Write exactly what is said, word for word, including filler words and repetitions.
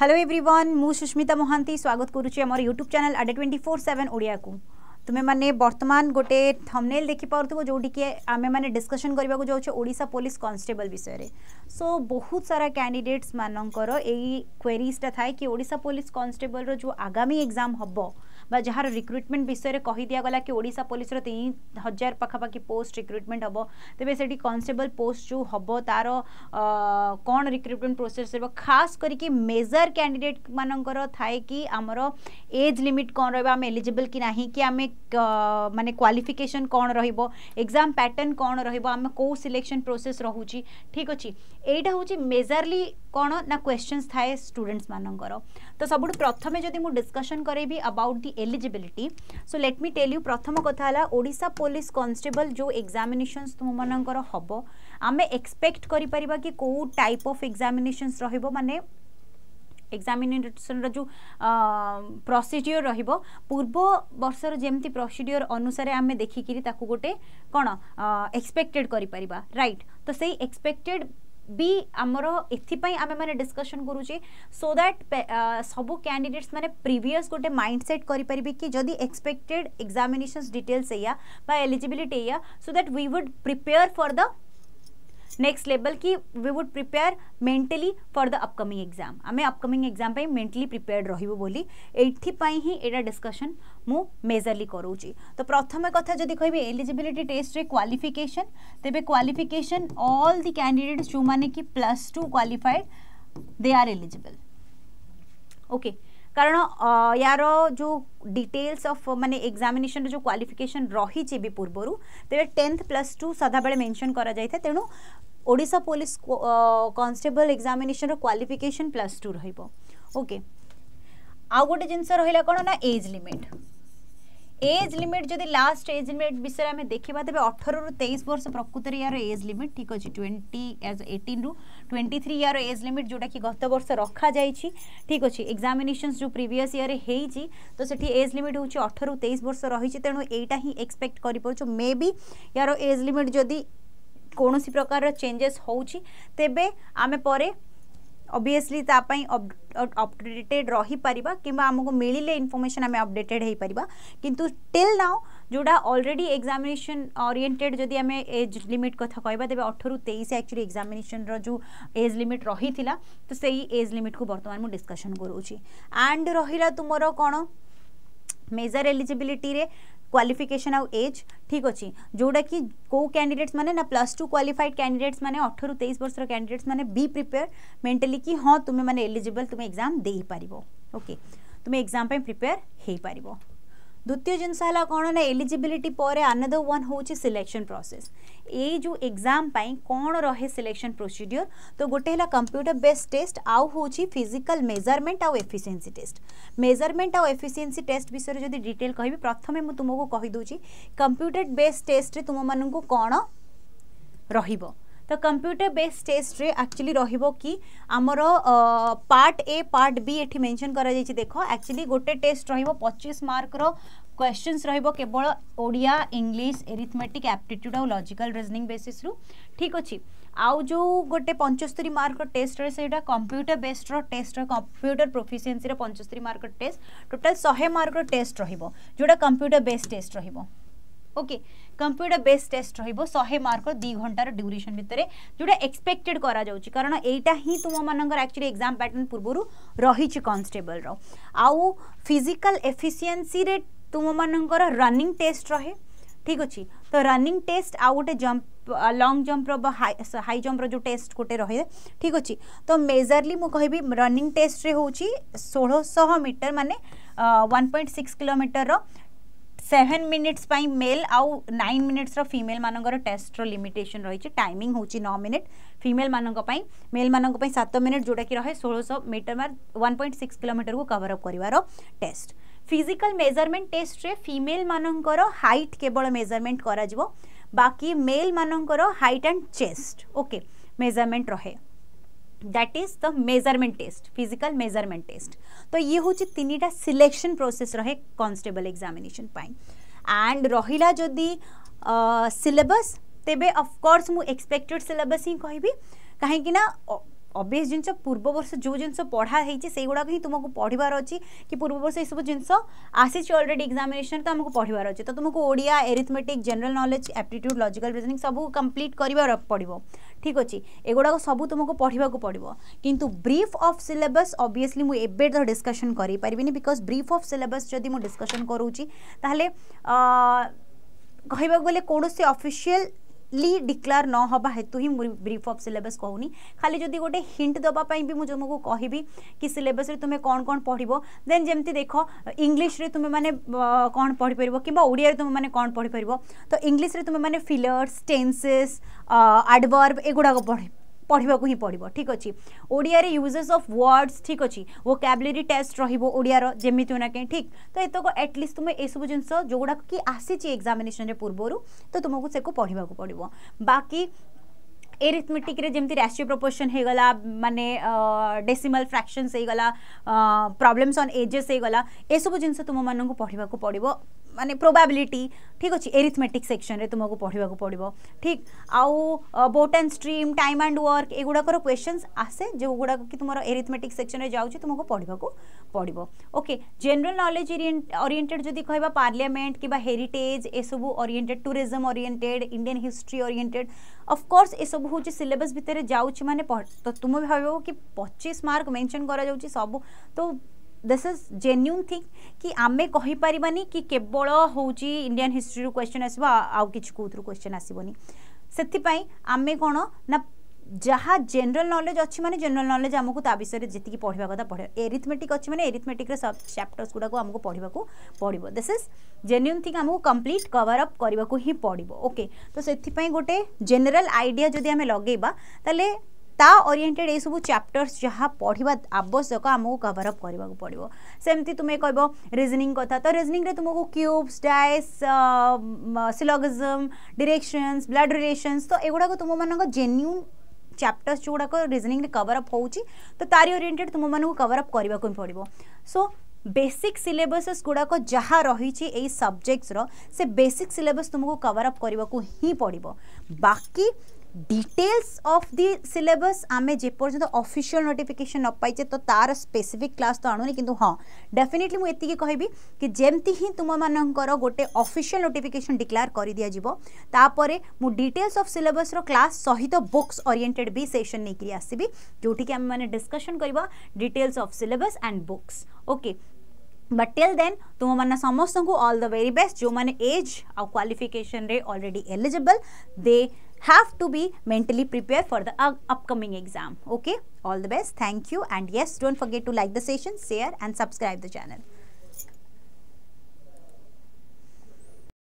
Hello everyone, मु सुष्मिता मोहंती स्वागत करुच्ची आम YouTube channel Adda two four seven Odia को। तुम्हें माने बर्तमान गोटे थंबनेल देखि पाउथबो जोटी के आमे माने डिस्कशन करबा को जाउछे ओडिशा पुलिस कांस्टेबल विषय रे। सो बहुत सारा कैंडिडेट्स मानकर एई क्वेरीज टा थाए कि ओडिशा पुलिस कांस्टेबल रो जो आगामी एग्जाम हबो बा जहार रिक्रुटमेंट विषय में कही दिया गला कि ओडिशा पुलिस रो तीन हजार पखापाखि पोस्ट रिक्रुटमेंट हम तेज से कांस्टेबल पोस्ट जो हम तार कौन रिक्रुटमेंट प्रोसेस रहा खास करके मेजर कैंडिडेट मानकर थाए कि आमर एज लिमिट कौन रहा आम एलिजिबल कि ना कि आम माने क्वालिफिकेशन कौन रहिबो एग्जाम पैटर्न कौन रहिबो आम को सिलेक्शन प्रोसेस रोची। ठीक अच्छे यहाँ हूँ मेजरली कौन ना क्वेश्चंस थाए स्टूडेंट्स मानकर। तो सबुठ प्रथम जदि मु डिस्कशन करेबी about the eligibility. So let me tell you प्रथम कथा ओडिशा पुलिस कांस्टेबल जो एग्जामिनेशंस तुम मानकर हम आम एक्सपेक्ट करिपरिबा कि को टाइप ऑफ एग्जामिनेशंस रहिबो माने एग्जामिनेशन जो प्रोसीजर रहिबो पूर्व वर्षर जेमती प्रोसीजर अनुसार आम देखिकी ताकू गोटे कौन एक्सपेक्टेड करिपरिबा राइट। तो सही एक्सपेक्टेड भी आमर एपाई आम मैंने डिस्कशन करुचे सो दैट सबू कैंडिडेट्स मैंने प्रीवियस गोटे माइंडसेट करें कि जदि एक्सपेक्टेड एग्जामिनेशंस डिटेल्स या एलिजिबिलिटी या so that we would prepare for the next level की we would prepare mentally for the upcoming exam आम अपकमिंग एग्जाम पे मेंटली प्रिपेयर्ड रहिबो बोली एथिपाई ही एडा डिस्कशन मु मेजरली करूची। तो प्रथम कथा जदि कहबे एलिजिबिलिटी टेस्ट रे क्वालिफिकेशन तेबे क्वालिफिकेशन ऑल द कैंडिडेट्स जो माने कि plus two qualified they are eligible okay. कारण यार जो डिटेल्स ऑफ माने एग्जामिनेशन जो क्वालिफिकेशन रही है भी पूर्वर तेरे टेन्थ प्लस टू सदा बेले मेंशन करा जाय था तेणु Odisha police constable examination qualification plus two रहिबो ओके। आ गोटे जिनस रहिला कोन ना एज लिमिट। एज लिमिट जदि लास्ट एज लिमिट विषय आम देखा तेज अठर रु तेईस वर्ष प्रकृत यार एज लिमिट। ठीक अच्छे ट्वेंटी एटीन रु ट्वेंटी थ्री यार एज लिमिट जोटा कि गत वर्ष रखा जाए। ठीक अच्छे एग्जामिनेशंस जो प्रीवियस इयर होती तो सेठी एज लिमिट हूँ अठर रु तेईस वर्ष रही तेणु एटा ही एक्सपेक्ट कर मे बी यार एज लिमिट जदि कौन सी प्रकार चेंजेस होची तेबे आमे परे ऑब्वियसली तापाई अपडेटेड रही पारिबा किंबा हमको मिले इनफॉरमेशन आम अपडेटेड हो पारिबा किंतु टिल नाउ जोड़ा ऑलरेडी एग्जामिनेशन ओरिएंटेड जदि आम एज लिमिट कथा कहबा तेबे अठारह तेईस एक्चुअली एग्जामिनेशन रो जो एज लिमिट रही थिला तो सही एज लिमिट को वर्तमान मु डिस्कशन करूची। एंड रहिला तुमरो कोन मेजर एलिजिबिलिटी रे क्वालिफिकेशन आउ एज। ठीक अच्छे जोड़ा कि को कैंडिडेट्स माने ना प्लस टू क्वालिफाइड कैंडिडेट्स माने अठारह तेईस वर्ष कैंडिडेट्स माने बी प्रिपेयर मेंटली कि हाँ तुम्हें माने एलिजिबल तुम्हें एग्जाम दे पारिबो ओके तुम्हें एग्जाम पे प्रिपेयर हो पारिबो। द्वितीय जिनस है कौन ना एलिजिबिलिटी पर अनदर वन हो सिलेक्शन प्रोसेस। ये जो एग्जाम पाई कौन रहे सिलेक्शन प्रोसीजर तो गोटे है कंप्यूटर बेस्ड टेस्ट आउ हो फिजिकल मेजरमेंट आउ एफिशिएंसी टेस्ट। मेजरमेंट आउ एफिशिएंसी टेस्ट विषय में जदि डिटेल कहि प्रथम मु तुमको कहीदे कंप्यूटर बेस्ड टेस्ट रे तुम मान कौन रहिबो तो कंप्यूटर बेस्ड टेस्ट रे एक्चुअली रहिबो कि आमर पार्ट ए पार्ट बी एठी मेंशन करा जायछि। देखो एक्चुअली गोटे टेस्ट रहिबो पच्चीस मार्क रो क्वेश्चंस रहिबो केवल ओडिया इंग्लिश एरिथमेटिक एप्टीट्यूड और लॉजिकल रीजनिंग बेसिस रु। ठीक अछि आउ जो गोटे पचहत्तर मार्क टेस्ट रे सेटा कंप्यूटर बेस्ड रो टेस्ट रो कंप्यूटर प्रोफिशिएंसी रो पचहत्तर मार्क टेस्ट टोटल सौ मार्क रो टेस्ट रहिबो जोडा कंप्यूटर बेस्ड टेस्ट रहिबो ओके। कंप्यूटर बेस्ड टेस्ट रहिबो सौ मार्क दो घंटार ड्यूरेशन भितर जोटा एक्सपेक्टेड करा जाउची कारण एटा ही तुम मानकर एक्चुअली एग्जाम पैटर्न पूर्व रही कांस्टेबल रो। आउ फिजिकल एफिशिएंसी रे तुम मानकर रनिंग टेस्ट रहे। ठीक अच्छे तो रनिंग टेस्ट आउ गोटे जंप लंग जंप रो हाई जंप रो जो टेस्ट गोटे रहे। ठीक अच्छे तो मेजरली मु कहबी रनिंग टेस्ट रे होची सोलह सौ मीटर माने वन पॉइंट सिक्स किलोमीटर रो सेवेन मिनिट्स पाई मेल आउ नाइन मिनिट्स रो फीमेल मानकर टेस्ट रो लिमिटेशन रही टाइमिंग हो नौ मिनिट फीमेल मानक पाई मेल मानक पाई सात मिनिट जोटा कि रहे सोलह सौ मीटर मार वन पॉइंट सिक्स किलोमीटर को कवर अप करिवार टेस्ट। फिजिकल मेजरमेंट टेस्ट रे फीमेल मानकर हाइट केवल मेजरमेंट करा जिवो बाकी मेल मानकर height and chest okay measurement रहे that is the measurement test physical measurement test. तो ये हूँ तीन टा सिलेक्शन प्रोसेस रहे कांस्टेबल एग्जामिनेशन पाई। एंड रहिला जदि सिलेबस तेबे ऑफ कोर्स मु एक्सपेक्टेड सिलेबस ही कहि कहीं अभ्यस जिन पूर्व वर्ष जो जिन पढ़ाई से गुड़ाक ही तुमको पढ़ार अच्छी कि पूर्व वर्ष ये सब जिन आसी अलरेडी एग्जामिनेशन तो हमको पढ़ार अच्छे तो तुमको Odia arithmetic general knowledge aptitude logical reasoning सब कंप्लीट कर पड़ो ठीक अच्छे एगुड़ा सब तुमको पढ़ा पड़ो किंतु ब्रीफ ऑफ सिलेबस ऑब्वियसली मुझे एवं तो डिस्कशन करें बिकज ब्रीफ ऑफ सिलेबस जब मुझे डिस्कशन करुँची ताहले कहबाक गले कौन से ऑफिशियल ली डिक्लेयर न होबा हेतु ही ब्रीफ ऑफ सिलेबस कहूनी खाली जदि गोटे हिंट दवापाई भी मुझे तुमको कहबी कि सिलेबस रे तुम्हें कौन कौन पढ़ो देन जमती देख इंग्लीश रे तुम्हें माने कौन पढ़ी परबो किबा ओडिया रे तुम्हें माने कौन पढ़ी परबो तो इंग्लीश रे तुम्हें माने फिलर्स टेंसेस एडवर्ब एगुड़ा पढ़ पढ़ा ही पड़ो ठीक अच्छे ओडिया रे यूजेस ऑफ वर्ड्स ठीक अच्छे वोकैबुलरी टेस्ट रहिबो ओडिया जेमिति ना कहीं ठीक तो एतक एटलिस्ट तुम्हें ए सब जिनस जोगुड़ा कि आसी एग्जामिनेशन पूर्वर तो तुमको से पढ़ा पड़ो बाकी एरिथमेटिक रे जमती रेशियो प्रोपोर्शन हो गला माने डेसिमल फ्रैक्शंस हो गला प्रॉब्लम्स ऑन एजेस हो गला ए सब जिनस तुम मानन को पढ़ा पड़ो माने प्रोबेबिलिटी ठीक अच्छे एरिथमेटिक सेक्शन रे तुमको पढ़ा पड़ो ठीक आउ boat and stream time and work एगुड़ाकर क्वेश्चंस आसे जो गुड़ाक कि तुम एरिथमेटिक सेक्शन रे जाउची तुमको पढ़ा पड़ो ओके जनरल नॉलेज ओरिएंटेड जदि कहबा पार्लियामेंट किबा हेरिटेज ए सब oriented tourism oriented Indian history oriented of course ए सब होची सिलेबस भितर जाउची माने तो तुम भाबो कि पच्चीस मार्क मेंशन करा जाउची सब तो दिस इज जेन्यून थिंग कि आमे कहि परिबानी कि केवल होची इंडियन हिस्ट्री रो क्वेश्चन आसीबा आउ किछ कोथरू क्वेश्चन आसीबोनी सेति पई आमे कोन ना जहाँ जनरल नॉलेज अच्छी माने जनरल नॉलेज आमको ता विषय जीत पढ़ा कदा पढ़ एरिथमेटिक अच्छी माने एरिथमेटिक सब चैप्टर्स गुड़ाक आमको पढ़ा पड़ो दिस इज जेन्युइन थिंग आमको कंप्लीट कवर अप करने ही पड़ो ओके तो से गोटे जनरल आइडिया जदि आम लगेबा ताले ता ओरिएंटेड ये सब चैप्टर्स जहाँ पढ़ा आवश्यक आमको कवर अप करने को पड़ो सेमती तुम्हें कह रीजनिंग कथा तो रीजनिंग रे तुमको cubes dice syllogism directions blood relations तो एगुड़ाक तुम मान जेन्युइन चैप्टर्स जो गुड़ाक रीजनिंग कवर अप होउची तो तारी ओरिएंटेड तुम मानू कवर अप करने को पड़ो सो बेसिक सिलेबस गुड़ाक जहाँ रही ए सब्जेक्ट्स रो से बेसिक सिलेबस तुमको कवर अप करने को ही पड़ो बाकी डिटेल्स ऑफ दी सिलेबस आमे जेपर्यंत ऑफिशियल नोटिफिकेशन न पाइचे तो तार स्पेसिफिक क्लास तो आणुनी किंतु हाँ डेफिनेटली मुझे एतिकी कहबी कि जेमती ही तुम मानकर गोटे ऑफिशियल नोटिफिकेशन डिक्लेयर कर दिया जीवो तापरे मु डिटेल्स ऑफ सिलेबस रो क्लास सहित बुक्स ओरिएंटेड भी सेशन नेकरी आसीबी जोठी कि आमे माने डिस्कशन करबा details of syllabus and books okay but till then तुम माने समस्त को ऑल द वेरी बेस्ट जो माने एज और क्वालिफिकेशन रे already eligible they have to be mentally prepared for the uh, upcoming exam. Okay, all the best. Thank you. And yes, don't forget to like the session, share and subscribe the channel.